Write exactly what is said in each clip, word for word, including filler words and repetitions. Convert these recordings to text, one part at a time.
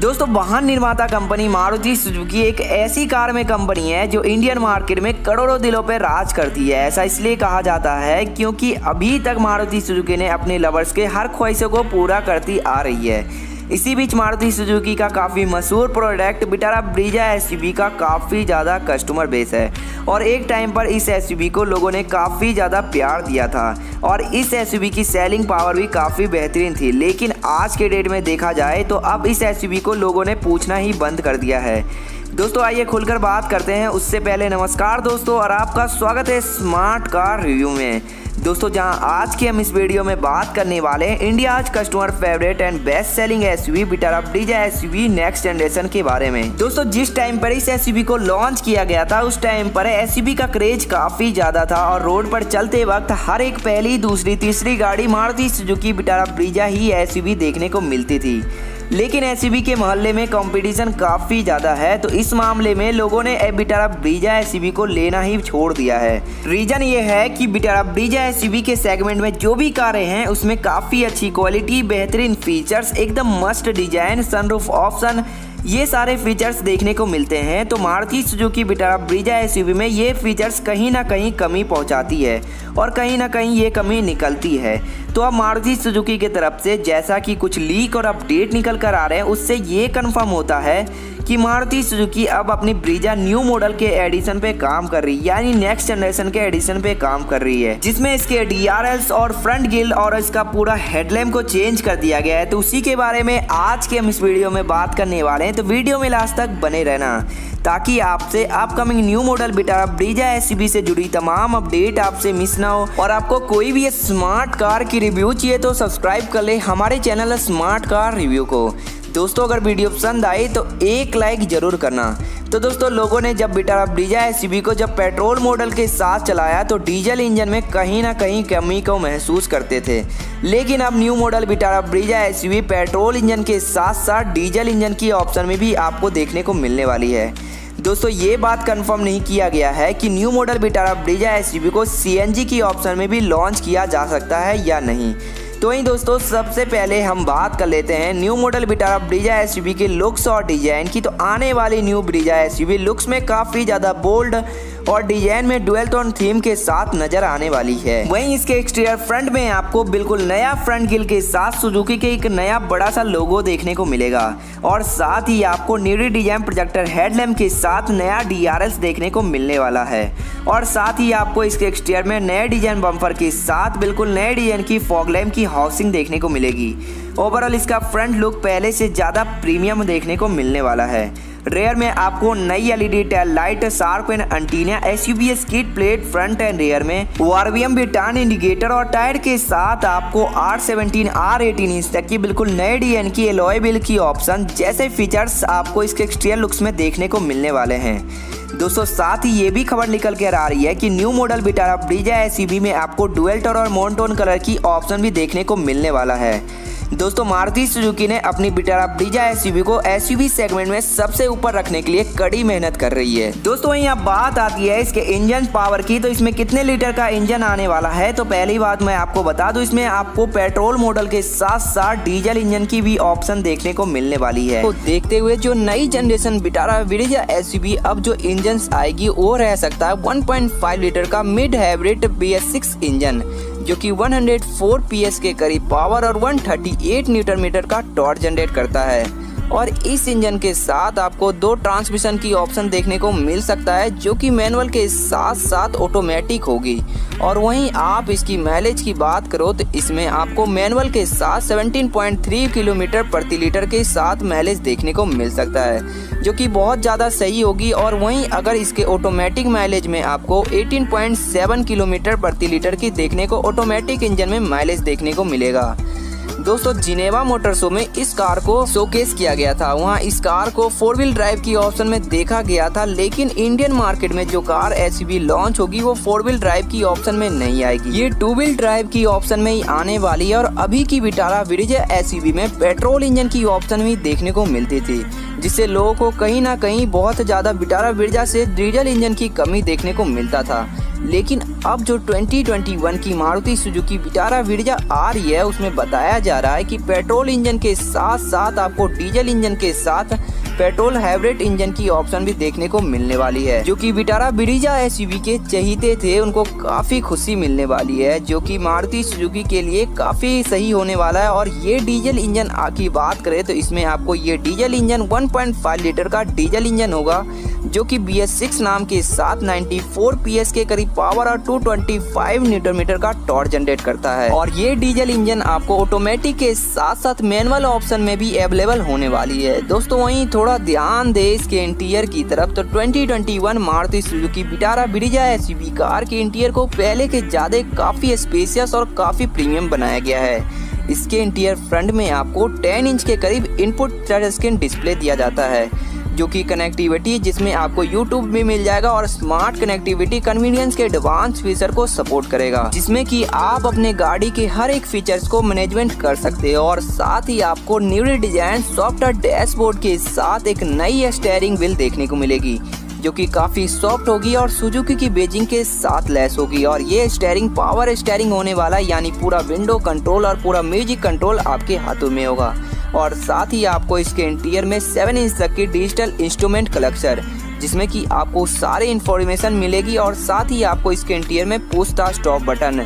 दोस्तों वाहन निर्माता कंपनी मारुति सुजुकी एक ऐसी कार में कंपनी है जो इंडियन मार्केट में करोड़ों दिलों पर राज करती है। ऐसा इसलिए कहा जाता है क्योंकि अभी तक मारुति सुजुकी ने अपने लवर्स के हर ख्वाहिशों को पूरा करती आ रही है। इसी बीच मारुति सुजुकी का काफ़ी मशहूर प्रोडक्ट विटारा ब्रीजा एसयूवी का काफ़ी ज़्यादा कस्टमर बेस है और एक टाइम पर इस एसयूवी को लोगों ने काफ़ी ज़्यादा प्यार दिया था और इस एसयूवी की सेलिंग पावर भी काफ़ी बेहतरीन थी। लेकिन आज के डेट में देखा जाए तो अब इस एसयूवी को लोगों ने पूछना ही बंद कर दिया है। दोस्तों आइए खुलकर बात करते हैं, उससे पहले नमस्कार दोस्तों और आपका स्वागत है स्मार्ट कार रिव्यू में। दोस्तों जहां आज की हम इस वीडियो में बात करने वाले हैं India's customer favourite and best selling SUV Vitara Brezza SUV next generation के बारे में। दोस्तों जिस टाइम पर इस एसयूवी को लॉन्च किया गया था उस टाइम पर एसयूवी का क्रेज काफ़ी ज़्यादा था और रोड पर चलते वक्त हर एक पहली दूसरी तीसरी गाड़ी मारुति सुजुकी विटारा ब्रीजा ही एसयूवी देखने को मिलती थी। लेकिन एसयूवी के मोहल्ले में कंपटीशन काफ़ी ज़्यादा है तो इस मामले में लोगों ने विटारा ब्रीजा एसयूवी को लेना ही छोड़ दिया है। रीज़न ये है कि विटारा ब्रीजा एसयूवी के सेगमेंट में जो भी कारें हैं उसमें काफ़ी अच्छी क्वालिटी, बेहतरीन फीचर्स, एकदम मस्त डिजाइन, सनरूफ ऑप्शन, ये सारे फीचर्स देखने को मिलते हैं। तो Maruti Suzuki Vitara Brezza SUV में ये फीचर्स कहीं ना कहीं कमी पहुंचाती है और कहीं ना कहीं ये कमी निकलती है। तो अब मारुति सुजुकी की तरफ से जैसा कि कुछ लीक और अपडेट निकल कर आ रहे हैं उससे ये कंफर्म होता है कि मारुति सुजुकी अब अपनी ब्रीजा न्यू मॉडल के एडिशन पे काम कर रही है, यानी नेक्स्ट जनरेशन के एडिशन पे काम कर रही है, जिसमें इसके डीआरएल्स और फ्रंट ग्रिल और इसका पूरा हेडलैम्प को चेंज कर दिया गया है। तो उसी के बारे में आज के हम इस वीडियो में बात करने वाले हैं, तो वीडियो में लास्ट तक बने रहना ताकि आपसे upcoming new model Vitara Brezza SUV से जुड़ी तमाम अपडेट आपसे मिस ना हो। और आपको कोई भी स्मार्ट कार की रिव्यू चाहिए तो सब्सक्राइब कर ले हमारे चैनल स्मार्ट कार रिव्यू को। दोस्तों अगर वीडियो पसंद आई तो एक लाइक ज़रूर करना। तो दोस्तों लोगों ने जब विटारा ब्रीजा एसयूवी को जब पेट्रोल मॉडल के साथ चलाया तो डीजल इंजन में कहीं ना कहीं कमी को महसूस करते थे, लेकिन अब new model Vitara Brezza SUV petrol engine के साथ साथ डीजल इंजन की ऑप्शन में भी आपको देखने को मिलने वाली है। दोस्तों ये बात कंफर्म नहीं किया गया है कि new model Vitara Brezza SUV को सीएनजी की ऑप्शन में भी लॉन्च किया जा सकता है या नहीं। तो ही दोस्तों सबसे पहले हम बात कर लेते हैं new model Vitara Brezza SUV के लुक्स और डिज़ाइन की। तो आने वाली न्यू ब्रीजा एसयूवी लुक्स में काफ़ी ज़्यादा बोल्ड और डिजाइन में डुअल टोन थीम के साथ नजर आने वाली है। वहीं इसके एक्सटीरियर फ्रंट में आपको बिल्कुल नया फ्रंट ग्रिल के साथ सुजुकी के एक नया बड़ा सा लोगो देखने को मिलेगा और साथ ही आपको न्यूली डिजाइन प्रोजेक्टर हेडलैम्प के साथ नया डीआरएल देखने को मिलने वाला है और साथ ही आपको इसके एक्सटीरियर में नए डिजाइन बम्पर के साथ बिल्कुल नए डिजाइन की फॉगलैम्प की हाउसिंग देखने को मिलेगी। ओवरऑल इसका फ्रंट लुक पहले से ज़्यादा प्रीमियम देखने को मिलने वाला है। रेयर में आपको नई LED tail light, sharp and antenna, SUVs kit plate front and rear में, वारबीएम भी टर्न इंडिकेटर और टायर के साथ आपको R seventeen, R eighteen inch तक की बिल्कुल नए डिजाइन की एलॉय व्हील की ऑप्शन जैसे फीचर्स आपको इसके एक्सटीरियर लुक्स में देखने को मिलने वाले हैं। दोस्तों साथ ही ये भी खबर निकल कर आ रही है कि new model Vitara Brezza SUV में आपको डुअल टोन और मोनोटोन कलर की ऑप्शन भी देखने को मिलने वाला है। दोस्तों मारुति सुजुकी ने अपनी विटारा ब्रीजा एसयूवी को एसयूवी सेगमेंट में सबसे ऊपर रखने के लिए कड़ी मेहनत कर रही है। दोस्तों यहाँ बात आती है इसके इंजन पावर की, तो इसमें कितने लीटर का इंजन आने वाला है। तो पहली बात मैं आपको बता दूं, इसमें आपको पेट्रोल मॉडल के साथ साथ डीजल इंजन की भी ऑप्शन देखने को मिलने वाली है। तो देखते हुए जो नई जनरेशन विटारा ब्रीजा एसयूवी अब जो इंजन आएगी वो रह सकता है वन पॉइंट फाइव लीटर का mid hybrid B S six engine जो कि एक सौ चार पीएस के करीब पावर और एक सौ अड़तीस न्यूटन मीटर का टॉर्क जनरेट करता है और इस इंजन के साथ आपको दो ट्रांसमिशन की ऑप्शन देखने को मिल सकता है जो कि मैनुअल के साथ साथ ऑटोमेटिक होगी। और वहीं आप इसकी माइलेज की बात करो तो इसमें आपको मैनुअल के साथ सत्रह पॉइंट तीन किलोमीटर प्रति लीटर के साथ माइलेज देखने को मिल सकता है जो कि बहुत ज़्यादा सही होगी। और वहीं अगर इसके ऑटोमेटिक माइलेज में आपको अठारह पॉइंट सात किलोमीटर प्रति लीटर की देखने को ऑटोमेटिक इंजन में माइलेज देखने को मिलेगा। दोस्तों जिनेवा मोटर शो में इस कार को शोकेस किया गया था, वहां इस कार को फोर व्हील ड्राइव की ऑप्शन में देखा गया था, लेकिन इंडियन मार्केट में जो कार एसयूवी लॉन्च होगी वो फोर व्हील ड्राइव की ऑप्शन में नहीं आएगी, ये टू व्हील ड्राइव की ऑप्शन में ही आने वाली है। और अभी की विटारा ब्रीजा एसयूवी में पेट्रोल इंजन की ऑप्शन भी देखने को मिलती थी जिससे लोगों को कहीं ना कहीं बहुत ज़्यादा विटारा ब्रेज़ा से डीजल इंजन की कमी देखने को मिलता था। लेकिन अब जो दो हज़ार इक्कीस की मारुति सुजुकी विटारा ब्रेज़ा आ रही है, उसमें बताया जा रहा है कि पेट्रोल इंजन के साथ साथ आपको डीजल इंजन के साथ पेट्रोल हाइब्रिड इंजन की ऑप्शन भी देखने को मिलने वाली है, जो कि विटारा ब्रेज़ा एसयूवी के चहीते थे उनको काफ़ी खुशी मिलने वाली है, जो कि मारुति सुजुकी के लिए काफ़ी सही होने वाला है। और ये डीजल इंजन की बात करें तो इसमें आपको ये diesel engine one point five litre का डीजल इंजन होगा, जो कि बी एस सिक्स नाम के साथ चौरानवे पीएस के करीब पावर और दो सौ पच्चीस न्यूटन मीटर का टॉर्क जनरेट करता है। और ये डीजल इंजन आपको ऑटोमेटिक के साथ साथ मैनुअल ऑप्शन में भी अवेलेबल होने वाली है। दोस्तों वहीं थोड़ा ध्यान दें इसके इंटीरियर की तरफ, तो दो हज़ार इक्कीस Maruti Suzuki Vitara Brezza SUV car के इंटीरियर को पहले के ज्यादा काफी स्पेशियस और काफी प्रीमियम बनाया गया है। इसके इंटीरियर फ्रंट में आपको दस इंच के करीब इनपुट टच स्क्रीन डिस्प्ले दिया जाता है, जो कि कनेक्टिविटी जिसमें आपको यूट्यूब भी मिल जाएगा और स्मार्ट कनेक्टिविटी कन्वीनियंस के एडवांस फीचर को सपोर्ट करेगा, जिसमें कि आप अपने गाड़ी के हर एक फीचर्स को मैनेजमेंट कर सकते हो। और साथ ही आपको न्यूली डिजाइन सॉफ्टवेयर डैशबोर्ड के साथ एक नई स्टीयरिंग व्हील देखने को मिलेगी, जो कि काफ़ी सॉफ्ट होगी और सुजुकी की बेजिंग के साथ लैस होगी। और ये स्टीयरिंग पावर स्टीयरिंग होने वाला है, यानी पूरा विंडो कंट्रोल और पूरा म्यूजिक कंट्रोल आपके हाथों में होगा। और साथ ही आपको इसके इंटीरियर में सेवन इंच तक की डिजिटल इंस्ट्रूमेंट क्लस्टर, जिसमें कि आपको सारे इन्फॉर्मेशन मिलेगी। और साथ ही आपको इसके इंटीरियर में push stop button,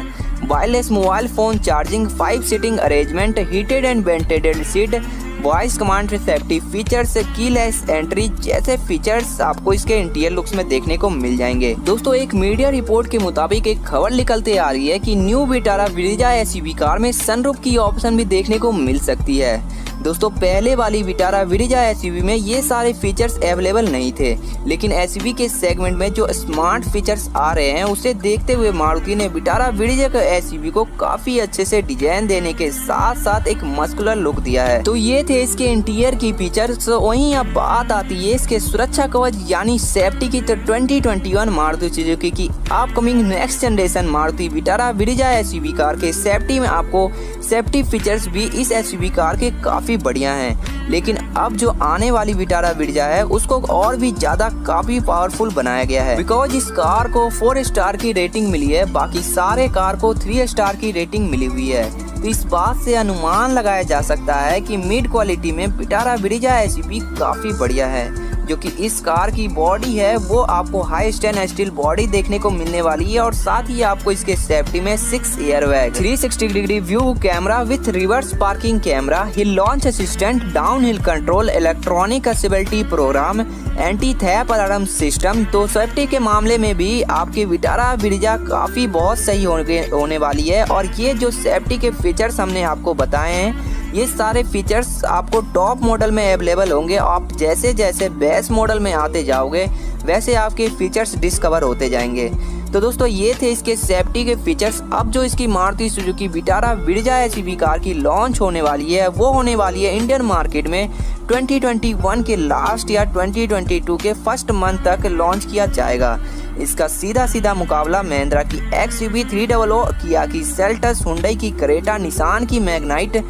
wireless mobile phone charging, five seating arrangement, heated and ventilated seat, voice command safety features, keyless entry जैसे फीचर्स आपको इसके इंटीरियर लुक्स में देखने को मिल जाएंगे। दोस्तों एक मीडिया रिपोर्ट के मुताबिक एक खबर निकलते आ रही है कि new Vitara Brezza SUV car में सनरूफ की ऑप्शन भी देखने को मिल सकती है। दोस्तों पहले वाली विटारा ब्रेज़ा एसयूवी में ये सारे फीचर्स अवेलेबल नहीं थे, लेकिन एसयूवी के सेगमेंट में जो स्मार्ट फीचर्स आ रहे हैं उसे देखते हुए मारुति ने विटारा ब्रेज़ा के एसयूवी को काफ़ी अच्छे से डिजाइन देने के साथ साथ एक मस्कुलर लुक दिया है। तो ये थे इसके इंटीरियर की फीचर्स। वहीं अब बात आती है इसके सुरक्षा कवच यानी सेफ्टी की, तो twenty twenty one Maruti Suzuki की upcoming next generation Maruti Vitara Brezza SUV car के सेफ्टी में आपको सेफ्टी फीचर्स भी इस एसयूवी कार के काफ़ी बढ़िया हैं। लेकिन अब जो आने वाली विटारा ब्रेज़ा है उसको और भी ज्यादा काफी पावरफुल बनाया गया है, बिकॉज इस कार को फोर स्टार की रेटिंग मिली है, बाकी सारे कार को थ्री स्टार की रेटिंग मिली हुई है। तो इस बात से अनुमान लगाया जा सकता है कि मिड क्वालिटी में विटारा ब्रेज़ा एसयूवी काफी बढ़िया है, जो कि इस कार की बॉडी है वो आपको हाई स्टेन स्टील बॉडी देखने को मिलने वाली है। और साथ ही आपको इसके सेफ्टी में six airbag, three sixty degree view camera with reverse parking camera, hill launch assistant, down hill control, electronic stability program, anti theft alarm system. तो सेफ्टी के मामले में भी आपकी विटारा ब्रेज़ा काफ़ी बहुत सही होने वाली है। और ये जो सेफ्टी के फीचर्स हमने आपको बताए हैं, ये सारे फीचर्स आपको टॉप मॉडल में अवेलेबल होंगे। आप जैसे जैसे बेस मॉडल में आते जाओगे वैसे आपके फीचर्स डिस्कवर होते जाएंगे। तो दोस्तों ये थे इसके सेफ्टी के फीचर्स। अब जो इसकी Maruti Suzuki Vitara Brezza SUV car की लॉन्च होने वाली है वो होने वाली है इंडियन मार्केट में दो हज़ार इक्कीस के लास्ट या दो हज़ार बाईस के फर्स्ट मंथ तक लॉन्च किया जाएगा। इसका सीधा सीधा मुकाबला महिंद्रा की X U V three hundred, Kia की सेल्टस, हुंडई की क्रेटा, निसान की मैग्नाइट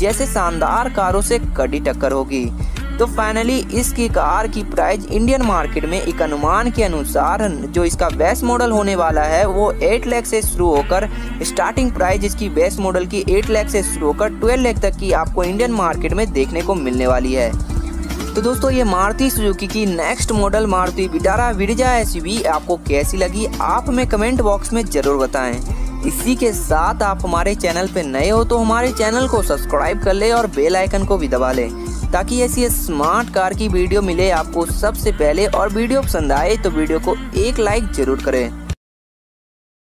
जैसे शानदार कारों से कड़ी टक्कर होगी। तो फाइनली इसकी कार की प्राइस इंडियन मार्केट में एक अनुमान के अनुसार जो इसका बेस मॉडल होने वाला है वो आठ लाख से शुरू होकर स्टार्टिंग प्राइस इसकी बेस मॉडल की आठ लाख से शुरू होकर बारह लाख तक की आपको इंडियन मार्केट में देखने को मिलने वाली है। तो दोस्तों ये मारुति सुजुकी की next model Maruti Vitara Brezza SUV आपको कैसी लगी, आप हमें कमेंट बॉक्स में ज़रूर बताएं। इसी के साथ आप हमारे चैनल पर नए हो तो हमारे चैनल को सब्सक्राइब कर ले और बेल आइकन को भी दबा ले, ताकि ऐसी स्मार्ट कार की वीडियो मिले आपको सबसे पहले। और वीडियो पसंद आए तो वीडियो को एक लाइक ज़रूर करें।